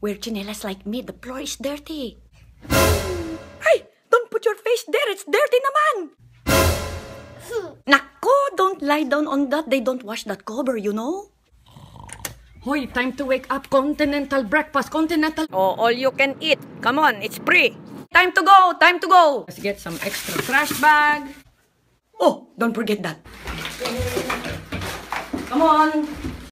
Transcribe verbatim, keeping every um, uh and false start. Wear chinelas like me. The floor is dirty. Hey, don't put your face there. It's dirty naman. Nako, don't lie down on that. They don't wash that cover, you know. Hoy, time to wake up. Continental breakfast. Continental. Oh, all you can eat. Come on, it's free. Time to go. Time to go. Let's get some extra trash bag. Oh, don't forget that. Come on.